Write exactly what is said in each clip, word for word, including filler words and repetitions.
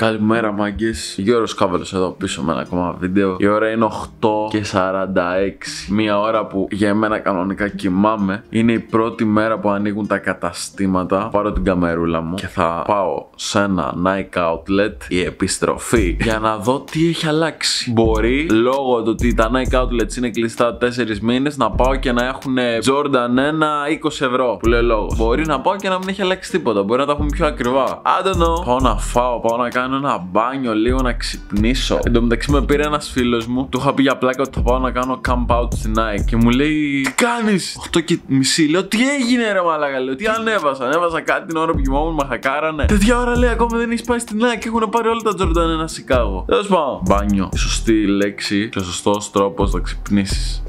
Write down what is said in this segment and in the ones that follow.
Καλημέρα μάγκες, Γιώργος Κάβελος εδώ πίσω με ένα ακόμα βίντεο. Η ώρα είναι οκτώ και σαράντα έξι. Μία ώρα που για εμένα κανονικά κοιμάμαι. Είναι η πρώτη μέρα που ανοίγουν τα καταστήματα. Πάρω την καμερούλα μου και θα πάω σε ένα Nike Outlet, η επιστροφή, για να δω τι έχει αλλάξει. Μπορεί λόγω του ότι τα Nike Outlets είναι κλειστά τέσσερις μήνες να πάω και να έχουν Jordan ένα είκοσι ευρώ, που λέει λόγος. Μπορεί να πάω και να μην έχει αλλάξει τίποτα. Μπορεί να τα έχουν πιο ακριβά. I don't know. Πάω να φάω, πάω να κάνω ένα μπάνιο λίγο, να ξυπνήσω. Εν τω μεταξύ με πήρε ένας φίλος μου. Του είχα πει για πλάκα ότι θα πάω να κάνω camp out στην Nike και μου λέει, τι κάνεις? οκτώ και μισή. Λέω, τι έγινε ρε μαλάκα? Λέω, τι ανέβασα? Ανέβασα κάτι την ώρα που κοιμόμουν, μα χακάρανε. Τέτοια ώρα λέει ακόμα δεν έχει πάει στην Nike. Έχουν πάρει όλα τα Jordan ένα Σικάγο. Τέλος πάντων, μπάνιο. Η σωστή λέξη και ο σωστός τρόπος να ξυπνήσεις.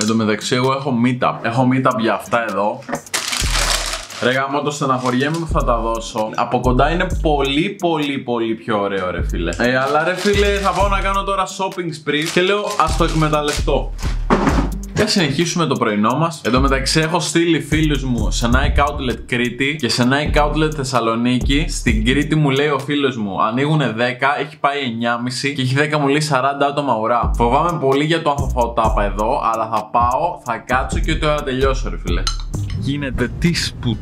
Εν τω μεταξύ εγώ έχω meetup. Έχω meetup για αυτά εδώ. Ρε γάμο, το στεναχωριέμαι που θα τα δώσω. Από κοντά είναι πολύ πολύ πολύ πιο ωραίο ρε φίλε. Ε, αλλά ρε φίλε, θα πάω να κάνω τώρα shopping spree και λέω ας το εκμεταλλευτώ. Και συνεχίσουμε το πρωινό μας. Εν τω μεταξύ έχω στείλει φίλους μου σε Nike Outlet Κρήτη και σε Nike Outlet Θεσσαλονίκη. Στην Κρήτη μου λέει ο φίλος μου ανοίγουν δέκα, έχει πάει εννιά και μισή και έχει δέκα, μου λέει σαράντα άτομα ουρά. Φοβάμαι πολύ για το αν θα φάω τάπα εδώ, αλλά θα πάω, θα κάτσω και ό,τι ώρα τελειώσω ρε φίλε. Γίνεται τι σπουδ...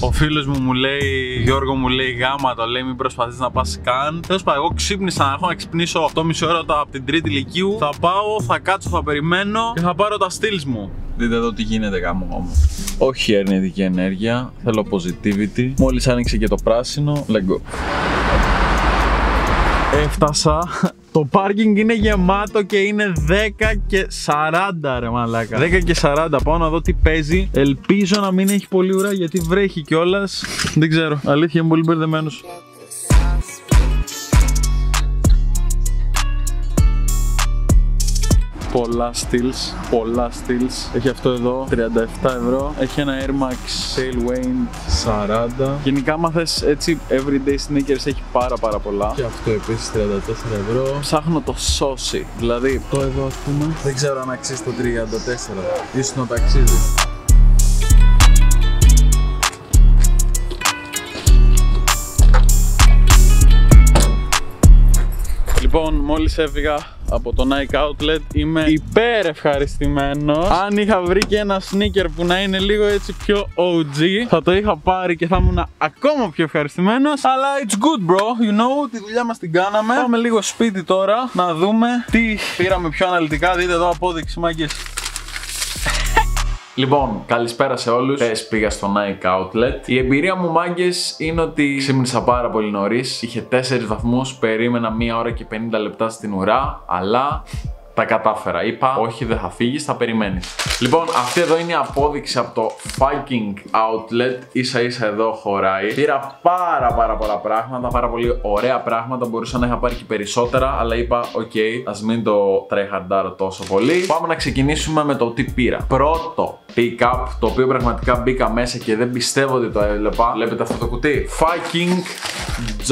Ο φίλος μου μου λέει, Γιώργο μου λέει, γάμα το λέει, μην προσπαθείς να πας καν. Τέλος πάντων, εγώ ξύπνησα, έχω να ξυπνήσω οκτώ και μισή ώρα από την Τρίτη Λυκείου. Θα πάω, θα κάτσω, θα περιμένω και θα πάρω τα στυλς μου. Δείτε εδώ τι γίνεται γάμο. Όχι αρνητική ενέργεια, θέλω positivity. Μόλις άνοιξε και το πράσινο, let's go. Έφτασα. Το πάρκινγκ είναι γεμάτο και είναι δέκα και σαράντα ρε μαλάκα. δέκα και σαράντα, πάω να δω τι παίζει. Ελπίζω να μην έχει πολύ ουρά γιατί βρέχει κιόλας. Δεν ξέρω, αλήθεια είμαι πολύ μπερδεμένος. Πολλά steals, πολλά steals. Έχει αυτό εδώ, τριάντα επτά ευρώ. Έχει ένα Air Max Tailwind σαράντα. Γενικά άμα θες έτσι everyday sneakers έχει πάρα πάρα πολλά. Και αυτό επίσης τριάντα τέσσερα ευρώ. Ψάχνω το σώσι, δηλαδή το εδώ ας πούμε. Δεν ξέρω αν αξίζει το τριάντα τέσσερα, ίσως να ταξίζει. Λοιπόν, μόλις έφυγα από το Nike Outlet, είμαι υπέρ ευχαριστημένος. Αν είχα βρει και ένα sneaker που να είναι λίγο έτσι πιο ο τζι, θα το είχα πάρει και θα ήμουν ακόμα πιο ευχαριστημένος. Αλλά it's good bro, you know, τη δουλειά μας την κάναμε. Πάμε λίγο σπίτι τώρα, να δούμε τι πήραμε πιο αναλυτικά. Δείτε εδώ απόδειξη μάγκες. Λοιπόν, καλησπέρα σε όλους. Πες πήγα στο Nike Outlet. Η εμπειρία μου μάγκες είναι ότι ξύμνησα πάρα πολύ νωρίς. Είχε τέσσερις βαθμούς, περίμενα μία ώρα και πενήντα λεπτά στην ουρά, αλλά τα κατάφερα. Είπα, όχι δεν θα φύγεις, θα περιμένεις. Λοιπόν, αυτή εδώ είναι η απόδειξη από το fucking Outlet. Ίσα ίσα εδώ χωράει. Πήρα πάρα πάρα πολλά πράγματα, πάρα πολύ ωραία πράγματα. Μπορούσα να είχα πάρει και περισσότερα, αλλά είπα, οκ, okay, ας μην το τρέχαρντάρω τόσο πολύ. Πάμε να ξεκινήσουμε με το τι πήρα. Πρώτο pick-up, το οποίο πραγματικά μπήκα μέσα και δεν πιστεύω ότι το έβλεπα. Βλέπετε αυτό το κουτί. Fucking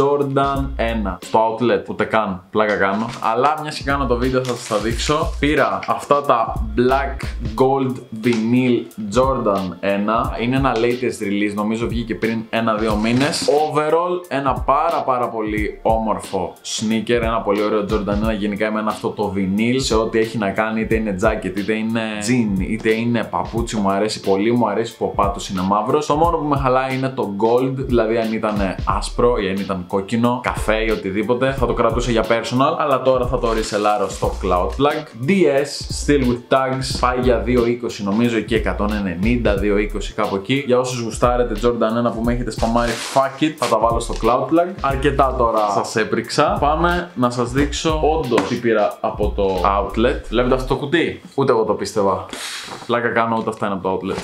Jordan ένα. Το Outlet, ούτε καν, πλάκα κάνω. Αλλά μια και κάνω το βίντεο θα σας τα δείξω. Πήρα αυτά τα Black Gold Vinyl Jordan ένα. Είναι ένα latest release, νομίζω βγήκε πριν ένα δύο μήνες. Overall, ένα πάρα πάρα πολύ όμορφο sneaker. Ένα πολύ ωραίο Jordan ένα. Γενικά είμαι αυτό το vinyl σε ό,τι έχει να κάνει, είτε είναι jacket, είτε είναι jean, είτε είναι παπούτσι. Μου αρέσει πολύ, μου αρέσει που ο πάτος είναι μαύρος. Το μόνο που με χαλάει είναι το gold, δηλαδή αν ήταν άσπρο ή αν ήταν κόκκινο, καφέ ή οτιδήποτε, θα το κρατούσα για personal, αλλά τώρα θα το resellάρω στο Cloud Plug. ντι ες, still with tags, πάει για δύο είκοσι νομίζω και εκατόν ενενήντα, δύο είκοσι κάπου εκεί. Για όσους γουστάρετε Jordan ένα που με έχετε σπαμάρει, fuck it, θα τα βάλω στο Cloud Plug. Αρκετά τώρα σας έπριξα. Πάμε να σας δείξω όντως τι πήρα από το Outlet. Βλέπετε αυτό το κουτί? Ούτε εγώ το πίστευα. Πλάκα κάνω, ούτε αυτά είναι από το Outlet.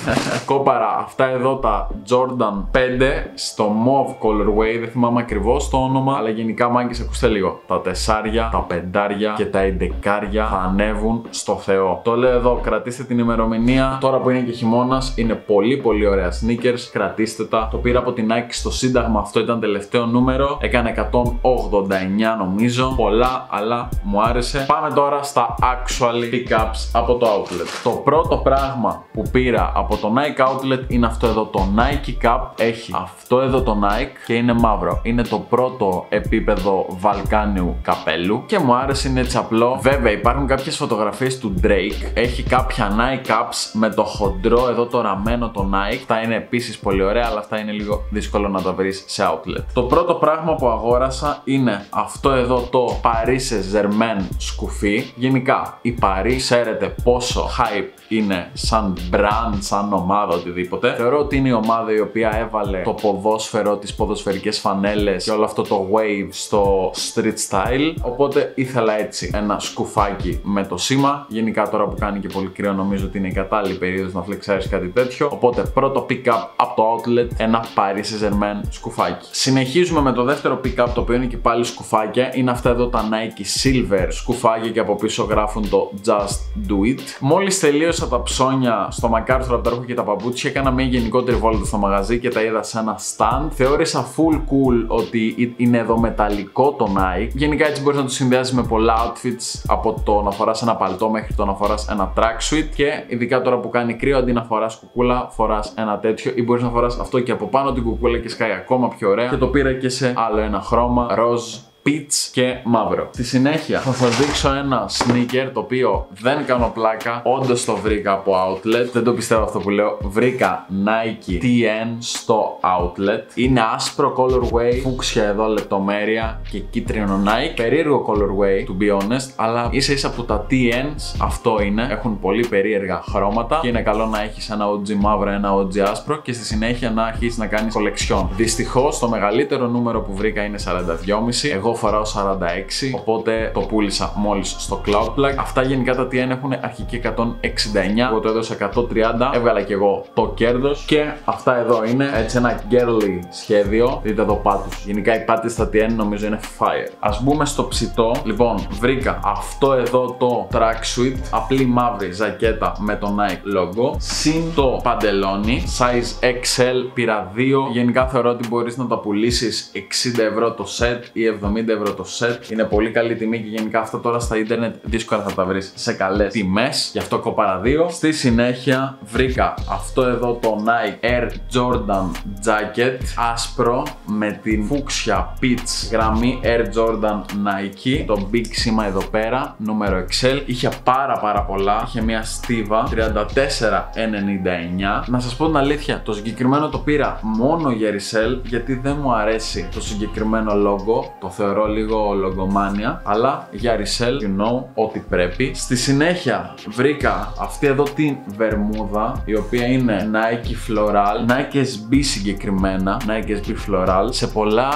Κόπαρα αυτά εδώ τα Jordan πέντε στο Mauve Colorway. Δεν θυμάμαι ακριβώς το όνομα, αλλά γενικά μάγκες ακούστε λίγο. Τα τεσσάρια, τα πεντάρια και τα εντεκάρια θα ανέβουν στο Θεό. Το λέω εδώ, κρατήστε την ημερομηνία. Τώρα που είναι και χειμώνας, είναι πολύ πολύ ωραία sneakers. Κρατήστε τα. Το πήρα από την Nike στο Σύνταγμα, αυτό ήταν τελευταίο νούμερο. Έκανε εκατόν ογδόντα εννιά νομίζω. Πολλά, αλλά μου άρεσε. Πάμε τώρα στα actual pickups από το outlet. Το πρώτο πράγμα που πήρα από το Nike outlet είναι αυτό εδώ, το Nike Cup. Έχει αυτό εδώ το Nike και είναι μαύρο. Είναι το πρώτο επίπεδο βαλκάνιου καπέλου και μου άρεσε, είναι έτσι απλό. Βέβαια υπάρχουν κάποιες φωτογραφίες του Drake. Έχει κάποια Nike Cups με το χοντρό εδώ το ραμμένο το Nike. Αυτά είναι επίσης πολύ ωραία, αλλά αυτά είναι λίγο δύσκολο να τα βρεις σε outlet. Το πρώτο πράγμα που αγόρασα είναι αυτό εδώ το Paris Saint-Germain σκουφί. Γενικά η Paris, ξέρετε πόσο hype είναι σαν brand, σαν ομάδα, οτιδήποτε. Θεωρώ ότι είναι η ομάδα η οποία έβαλε το ποδόσφαιρο, τις ποδοσφαιρικές φανέλες και όλο αυτό το wave στο street style. Οπότε ήθελα έτσι ένα σκουφάκι με το σήμα. Γενικά τώρα που κάνει και πολύ κρύο, νομίζω ότι είναι η κατάλληλη περίοδος να φλεξάρεις κάτι τέτοιο. Οπότε πρώτο pick-up από το outlet, ένα Paris Saint-Germain σκουφάκι. Συνεχίζουμε με το δεύτερο pick-up, το οποίο είναι και πάλι σκουφάκια. Είναι αυτά εδώ τα Nike Silver σκουφάκια και από πίσω γράφουν το Just Do It. Μόλις τελείωσα τα ψώνια στο Μακάρθρο από τα ρούχα και τα παπούτσια, έκανα μια γενικότερη βόλτα στο μαγαζί και τα είδα σε ένα stand. Θεώρησα full cool ότι είναι εδώ μεταλλικό το Nike. Γενικά έτσι μπορείς να το συνδυάσεις με πολλά outfits, από το να φοράς ένα παλτό μέχρι το να φοράς ένα tracksuit. Και ειδικά τώρα που κάνει κρύο, αντί να φοράς κουκούλα, φοράς ένα τέτοιο, ή μπορείς να φοράς αυτό και από πάνω την κουκούλα και σκάει ακόμα πιο ωραία. Και το πήρα και σε άλλο ένα χρώμα, ροζ, πιτς και μαύρο. Στη συνέχεια θα σας δείξω ένα sneaker, το οποίο δεν κάνω πλάκα, όντως το βρήκα από outlet. Δεν το πιστεύω αυτό που λέω. Βρήκα Nike τι εν στο outlet. Είναι άσπρο colorway, φούξια εδώ λεπτομέρεια και κίτρινο Nike. Περίεργο colorway, to be honest, αλλά ίσα ίσα που τα τι εν's αυτό είναι. Έχουν πολύ περίεργα χρώματα και είναι καλό να έχεις ένα ο τζι μαύρο, ένα ο τζι άσπρο και στη συνέχεια να αρχίσεις να κάνεις collection. Δυστυχώς το μεγαλύτερο νούμερο που βρήκα είναι σαράντα δυόμισι. Εγώ φοράω σαράντα έξι, οπότε το πούλησα μόλις στο Cloud Plug. Αυτά γενικά τα τι εν έχουν αρχική εκατόν εξήντα εννιά, εγώ το έδωσα εκατόν τριάντα, έβγαλα και εγώ το κέρδος. Και αυτά εδώ είναι έτσι ένα girly σχέδιο, δείτε εδώ πάτους. Γενικά οι πάτες στα τι εν νομίζω είναι fire. Ας μπούμε στο ψητό. Λοιπόν, βρήκα αυτό εδώ το tracksuit, απλή μαύρη ζακέτα με το Nike logo, συν το παντελόνι size εξ ελ, πήρα δύο. Γενικά θεωρώ ότι μπορείς να τα πουλήσεις εξήντα ευρώ το set ή εβδομήντα ευρώ το set. Είναι πολύ καλή τιμή και γενικά αυτά τώρα στα ίντερνετ δύσκολα θα τα βρεις σε καλές τιμές. Γι' αυτό κοπάρα δύο. Στη συνέχεια βρήκα αυτό εδώ το Nike Air Jordan Jacket, άσπρο με την φούξια peach γραμμή Air Jordan Nike. Το big σήμα εδώ πέρα, νούμερο εξ ελ. Είχε πάρα πάρα πολλά. Είχε μια στίβα τριάντα τέσσερα ενενήντα εννιά. Να σας πω την αλήθεια, το συγκεκριμένο το πήρα μόνο για resell, γιατί δεν μου αρέσει το συγκεκριμένο logo. Το θεωρώ λίγο λογομάνια, αλλά για resell, you know, ό,τι πρέπει. Στη συνέχεια βρήκα αυτή εδώ την βερμούδα, η οποία είναι Nike Floral, Nike ες μπι συγκεκριμένα, Nike ες μπι Floral. Σε πολλά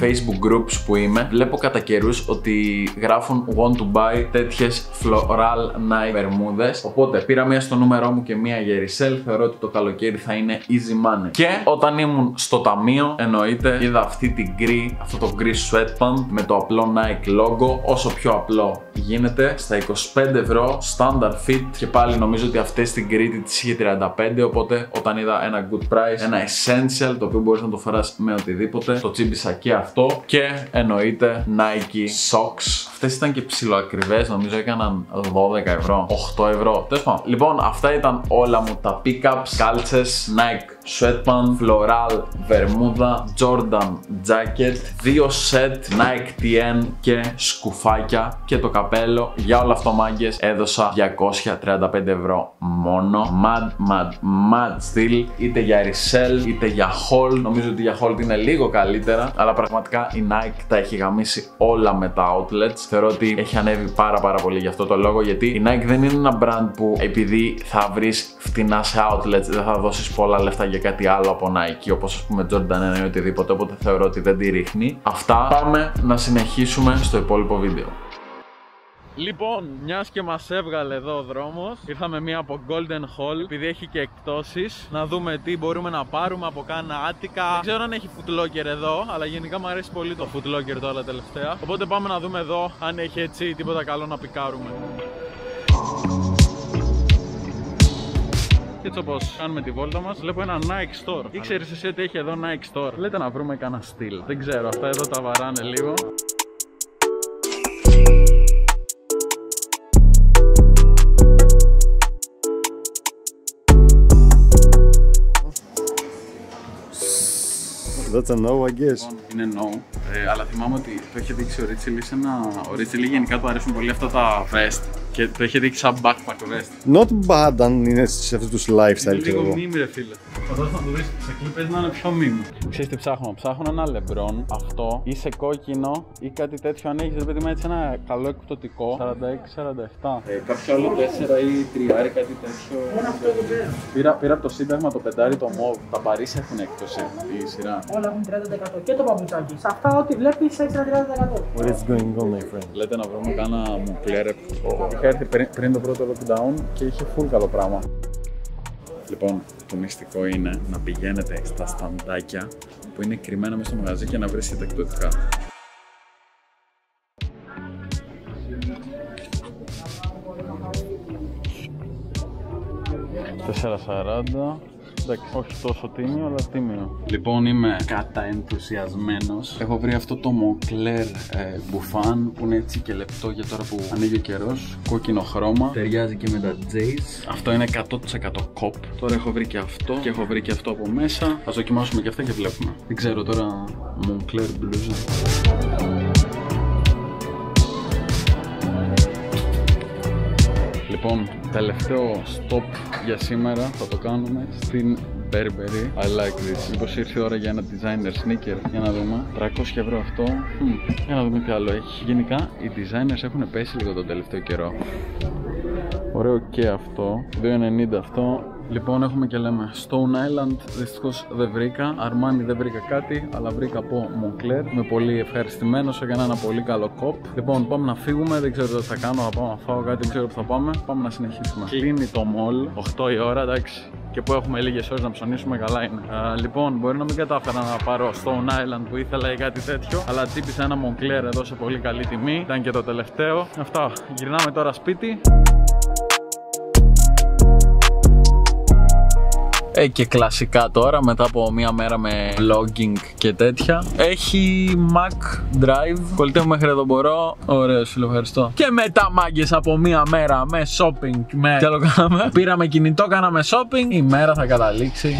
Facebook groups που είμαι, βλέπω κατά καιρούς ότι γράφουν want to buy τέτοιες Floral Nike βερμούδες. Οπότε πήρα μία στο νούμερό μου και μία για resell. Θεωρώ ότι το καλοκαίρι θα είναι easy money. Και όταν ήμουν στο ταμείο, εννοείται, είδα αυτή την γκρι, αυτό το γκρι sweatband με το απλό Nike logo, όσο πιο απλό γίνεται, στα είκοσι πέντε ευρώ, standard fit. Και πάλι νομίζω ότι αυτές στην Κρήτη τις είχε τριάντα πέντε, οπότε όταν είδα ένα good price, ένα essential, το οποίο μπορείς να το φοράς με οτιδήποτε, το τσίμπησα και αυτό. Και εννοείται Nike socks. Αυτές ήταν και ψιλοακριβές, νομίζω έκαναν δώδεκα ευρώ, οκτώ ευρώ, τέλος πάντων. Λοιπόν, αυτά ήταν όλα μου τα pickups, κάλτσες, Nike sweatband, floral, βερμούδα, Jordan jacket, δύο set, Nike τι εν και σκουφάκια και το καπέλο. Για όλα αυτό μάγκες έδωσα διακόσια τριάντα πέντε ευρώ μόνο. Mad, mad, mad still, είτε για resell είτε για haul. Νομίζω ότι για haul είναι λίγο καλύτερα, αλλά πραγματικά η Nike τα έχει γαμίσει όλα με τα outlets. Θεωρώ ότι έχει ανέβει πάρα πάρα πολύ γι' αυτό το λόγο, γιατί η Nike δεν είναι ένα brand που επειδή θα βρεις φτηνά σε outlets δεν θα δώσεις πολλά λεφτά για κάτι άλλο από Nike, όπως ας πούμε Jordan ένα ή οτιδήποτε, οπότε θεωρώ ότι δεν τη ρίχνει. Αυτά, πάμε να συνεχίσουμε στο υπόλοιπο βίντεο. Λοιπόν, μιας και μας έβγαλε εδώ ο δρόμος, ήρθαμε μία από Golden Hall, επειδή έχει και εκπτώσεις, να δούμε τι μπορούμε να πάρουμε από κάνα Άτικα. Δεν ξέρω αν έχει footlocker εδώ, αλλά γενικά μου αρέσει πολύ το footlocker τώρα τελευταία. Οπότε πάμε να δούμε εδώ αν έχει έτσι τίποτα καλό να πικάρουμε. Και έτσι όπως κάνουμε τη βόλτα μας, βλέπω ένα Nike Store. Ή ξέρεις εσύ ότι έχει εδώ Nike Store? Λέτε να βρούμε κανένα στυλ. Δεν ξέρω, αυτά εδώ τα βαράνε λίγο. That's a no, I guess. Είναι no, ε, αλλά θυμάμαι ότι το είχε δείξει ο Ρίτσιλι σε ένα... Ο Ρίτσιλι γενικά του αρέσουν πολύ αυτά τα vest και το είχε δείξει σαν backpack vest. Not bad αν είναι σε αυτούς τους lifestyle. Είναι λίγο meme ρε φίλε. Φαντάζομαι να το δεις σε κλίπες να είναι πιο meme. Ξέρεις τι ψάχνω, ψάχνω ένα λεμπρόν, αυτό, ή σε κόκκινο ή κάτι τέτοιο αν έχεις ρε παιδί μου έτσι ένα καλό εκπτωτικό σαράντα έξι σαράντα επτά. Ε, κάποιο άλλο τέσσερα ή τρία ή κάτι τέτοιο. Μόνο αυτό το πέρα. Πήρα, πήρα από το σύνταγμα το πεντάρι το μοβ, τα Παρίσι έχουν έκπτωση η σειρά. Όλα έχουν τριάντα τοις εκατό και το παπουτσάκι. Σε αυτά ό,τι βλέπεις έξι τοις εκατό. What is going on, my friend? Λέτε να βρούμε κάνα μουκλέρ. Είχα έρθει πριν το πρώτο lockdown και είχε full καλό πράγμα. Λοιπόν, το μυστικό είναι να πηγαίνετε στα σταντάκια που είναι κρυμμένα μέσα στο μαγαζί και να βρίσκετε εκπτωτικά. τέσσερα σαράντα. Εντάξει, όχι τόσο τίμιο, αλλά τίμιο. Λοιπόν, είμαι καταενθουσιασμένος. Έχω βρει αυτό το Moncler ε, μπουφάν που είναι έτσι και λεπτό για τώρα που ανοίγει ο καιρός. Κόκκινο χρώμα. Ταιριάζει και με τα J's. Αυτό είναι εκατό τοις εκατό κοπ. Τώρα έχω βρει και αυτό και έχω βρει και αυτό από μέσα. Ας δοκιμάσουμε και αυτά και βλέπουμε. Δεν ξέρω τώρα. Moncler μπλούζα. Λοιπόν, τελευταίο stop για σήμερα θα το κάνουμε στην Burberry. I like this. Μήπως ήρθε η ώρα για ένα designer sneaker, για να δούμε. τριακόσια ευρώ αυτό. Hm. Για να δούμε τι άλλο έχει. Γενικά οι designers έχουν πέσει λίγο τον τελευταίο καιρό. Ωραίο και αυτό. δύο ενενήντα αυτό. Λοιπόν, έχουμε και λέμε Stone Island, δυστυχώς δεν βρήκα. Αρμάνι δεν βρήκα κάτι, αλλά βρήκα από Moncler. Είμαι πολύ ευχαριστημένος, έκανα ένα πολύ καλό κοπ. Λοιπόν, πάμε να φύγουμε, δεν ξέρω τι θα κάνω, θα πάω να φάω κάτι, δεν ξέρω που θα πάμε. Πάμε να συνεχίσουμε. Κλείνει το mall, οκτώ η ώρα, εντάξει. Και που έχουμε λίγες ώρες να ψωνίσουμε, καλά είναι. Α, λοιπόν, μπορεί να μην κατάφερα να πάρω Stone Island που ήθελα ή κάτι τέτοιο, αλλά τσίπησα ένα Moncler εδώ σε πολύ καλή τιμή. Ήταν και το τελευταίο. Αυτά, γυρνάμε τώρα σπίτι. Ε, και κλασικά τώρα μετά από μία μέρα με vlogging και τέτοια, έχει Mac Drive. Κολλητεύω μέχρι εδώ μπορώ. Ωραίο, σου ευχαριστώ. Και μετά μάγκες από μία μέρα με shopping, με τι άλλο κάναμε. Πήραμε κινητό, κάναμε shopping. Η μέρα θα καταλήξει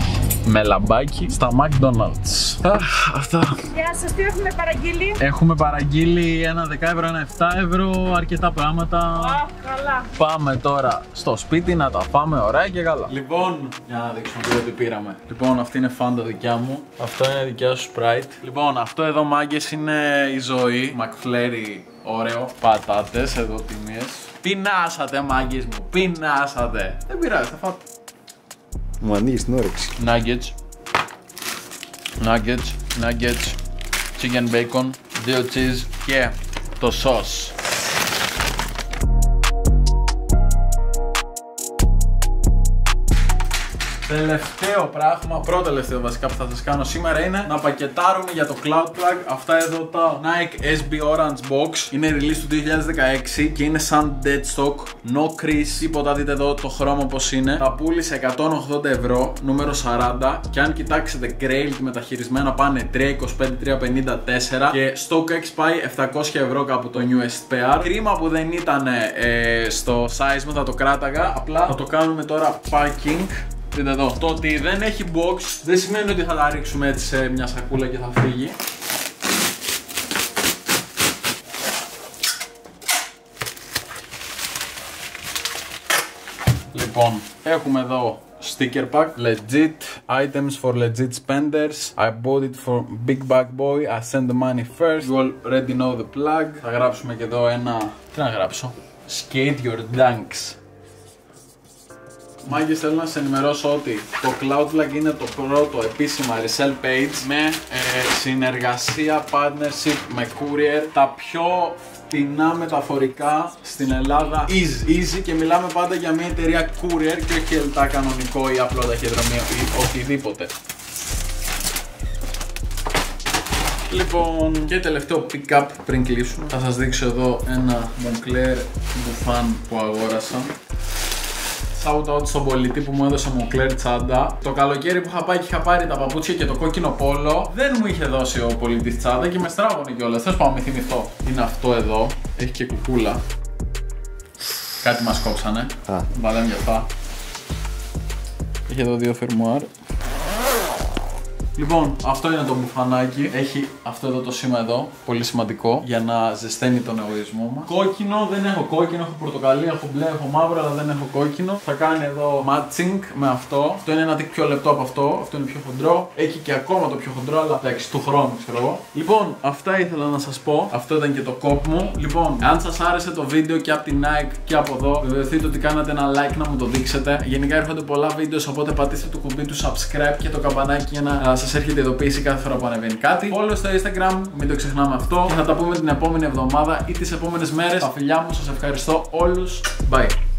με λαμπάκι στα McDonald's. Α, αυτά. Γεια σας, τι έχουμε παραγγείλει? Έχουμε παραγγείλει ένα δέκα ευρώ, ένα επτά ευρώ, αρκετά πράγματα. Α, καλά. Πάμε τώρα στο σπίτι να τα πάμε ωραία και καλά. Λοιπόν, για να δείξουμε το τι πήραμε. Λοιπόν, αυτή είναι Fanta δικιά μου. Αυτό είναι δικιά σου Sprite. Λοιπόν, αυτό εδώ μάγκες είναι η ζωή. McFlurry, ωραίο. Πατάτες, εδώ τιμίες. Πεινάσατε μάγκες μου, πεινάσατε. Δεν πειράζει, θα φάω. Μου ανοίγεις την όρεξη. Nuggets, nuggets, nuggets, chicken bacon, δύο cheese και το sauce. Τελευταίο πράγμα, πρώτο τελευταίο βασικά που θα σας κάνω σήμερα είναι να πακετάρουμε για το Cloud Plug αυτά εδώ τα Nike ες μπι Orange Box. Είναι release του δύο χιλιάδες δεκαέξι και είναι σαν deadstock, no crease, τίποτα, δείτε εδώ το χρώμα πως είναι. Τα πούλησε εκατόν ογδόντα ευρώ, νούμερο σαράντα, και αν κοιτάξετε Grail μεταχειρισμένα πάνε τριακόσια είκοσι πέντε τριακόσια πενήντα τέσσερα και stock X πάει επτακόσια ευρώ κάπου το newest pair. Κρίμα που δεν ήταν ε, στο size μου, θα το κράταγα, απλά θα το κάνουμε τώρα packing. Δείτε εδώ, το ότι δεν έχει box δεν σημαίνει ότι θα τα ρίξουμε έτσι σε μια σακούλα και θα φύγει. Λοιπόν, έχουμε εδώ sticker pack, legit items for legit spenders. I bought it for big bag boy. I sent the money first. You already know the plug. Θα γράψουμε και εδώ ένα, τι να γράψω, skate your dunks. Μάγκες, θέλω να σε ενημερώσω ότι το Cloud Plug είναι το πρώτο επίσημα resell page με ε, συνεργασία, partnership με courier, τα πιο φτηνά μεταφορικά στην Ελλάδα. Easy, easy, και μιλάμε πάντα για μια εταιρεία courier και όχι ελτά κανονικό ή απλό ταχυδρομείο ή οτιδήποτε. Λοιπόν, και τελευταίο pick-up πριν κλείσουμε. Θα σας δείξω εδώ ένα Moncler μπουφάν που αγόρασα. Shoutout στον πολιτή που μου έδωσε Moncler τσάντα. Το καλοκαίρι που είχα πάει και είχα πάρει τα παπούτσια και το κόκκινο πόλο, δεν μου είχε δώσει ο πολιτής τσάντα και με στράβωνε κιόλας. Θέλω να μην θυμηθώ. Είναι αυτό εδώ. Έχει και κουκούλα. Κάτι μας κόψανε. Μπαλέμ για αυτά. Έχει εδώ δύο φερμουάρ. Λοιπόν, αυτό είναι το μπουφανάκι. Έχει αυτό εδώ το σήμα εδώ. Πολύ σημαντικό για να ζεσταίνει τον εγωισμό μας. Κόκκινο, δεν έχω κόκκινο. Έχω πορτοκαλί, έχω μπλε, έχω μαύρο, αλλά δεν έχω κόκκινο. Θα κάνει εδώ matching με αυτό. Αυτό είναι ένα τικ πιο λεπτό από αυτό. Αυτό είναι πιο χοντρό. Έχει και ακόμα το πιο χοντρό, αλλά εντάξει, του χρόνου ξέρω εγώ. Λοιπόν, αυτά ήθελα να σας πω. Αυτό ήταν και το κόπ μου. Λοιπόν, αν σας άρεσε το βίντεο και από την Nike και από εδώ, βεβαιωθείτε ότι κάνατε ένα like να μου το δείξετε. Γενικά έρχονται πολλά βίντεο, οπότε πατήστε το κουμπί του subscribe και το καμπανάκι για να σας έρχεται ειδοποίηση κάθε φορά που ανεβαίνει κάτι. Follow στο Instagram, μην το ξεχνάμε αυτό. Και θα τα πούμε την επόμενη εβδομάδα ή τις επόμενες μέρες. Τα φιλιά μου, σας ευχαριστώ όλους. Bye.